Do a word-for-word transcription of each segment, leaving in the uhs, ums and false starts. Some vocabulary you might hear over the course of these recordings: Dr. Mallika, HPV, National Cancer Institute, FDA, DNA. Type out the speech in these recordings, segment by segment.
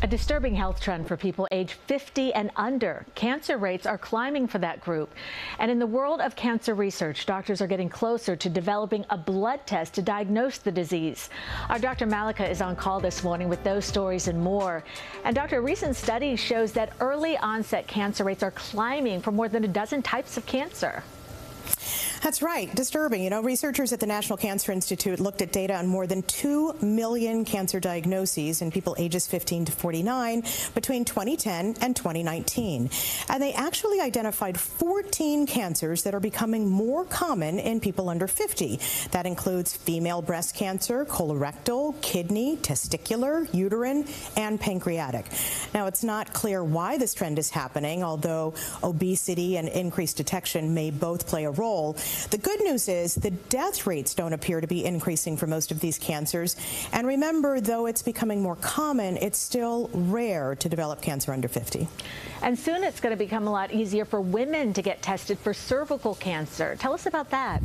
A disturbing health trend for people age fifty and under. Cancer rates are climbing for that group. And in the world of cancer research, doctors are getting closer to developing a blood test to diagnose the disease. Our Doctor Mallika is on call this morning with those stories and more. And Doctor, a recent study shows that early onset cancer rates are climbing for more than a dozen types of cancer. That's right. Disturbing. You know, researchers at the National Cancer Institute looked at data on more than two million cancer diagnoses in people ages fifteen to forty-nine between twenty ten and twenty nineteen. And they actually identified fourteen cancers that are becoming more common in people under fifty. That includes female breast cancer, colorectal, kidney, testicular, uterine, and pancreatic. Now, it's not clear why this trend is happening, although obesity and increased detection may both play a role. The good news is the death rates don't appear to be increasing for most of these cancers. And remember, though it's becoming more common, it's still rare to develop cancer under fifty. And soon it's going to become a lot easier for women to get tested for cervical cancer. Tell us about that.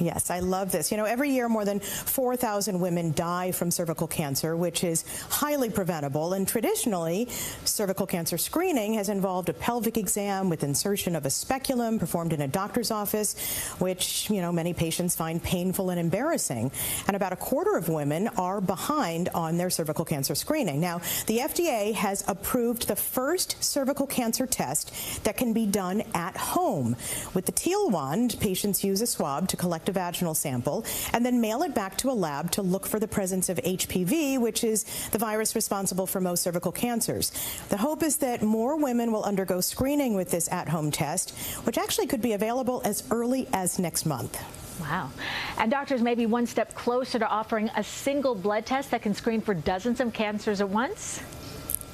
Yes, I love this. You know, every year more than four thousand women die from cervical cancer, which is highly preventable. And traditionally, cervical cancer screening has involved a pelvic exam with insertion of a speculum performed in a doctor's office, which, you know, many patients find painful and embarrassing. And about a quarter of women are behind on their cervical cancer screening. Now, the F D A has approved the first cervical cancer test that can be done at home. With the teal wand, patients use a swab to collect a vaginal sample and then mail it back to a lab to look for the presence of H P V, which is the virus responsible for most cervical cancers. The hope is that more women will undergo screening with this at-home test, which actually could be available as early as next month. Wow. And doctors may be one step closer to offering a single blood test that can screen for dozens of cancers at once.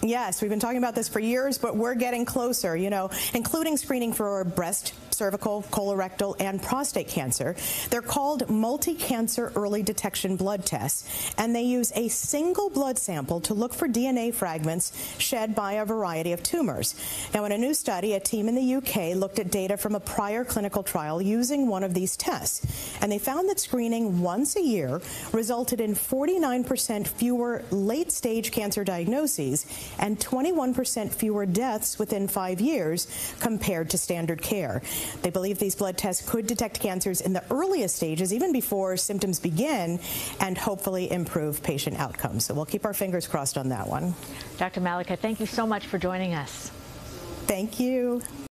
Yes, we've been talking about this for years, but we're getting closer, you know, including screening for breast, cervical, colorectal, and prostate cancer. They're called multi-cancer early detection blood tests, and they use a single blood sample to look for D N A fragments shed by a variety of tumors. Now, in a new study, a team in the U K looked at data from a prior clinical trial using one of these tests, and they found that screening once a year resulted in forty-nine percent fewer late-stage cancer diagnoses and twenty-one percent fewer deaths within five years compared to standard care. They believe these blood tests could detect cancers in the earliest stages, even before symptoms begin, and hopefully improve patient outcomes. So we'll keep our fingers crossed on that one. Doctor Mallika, thank you so much for joining us. Thank you.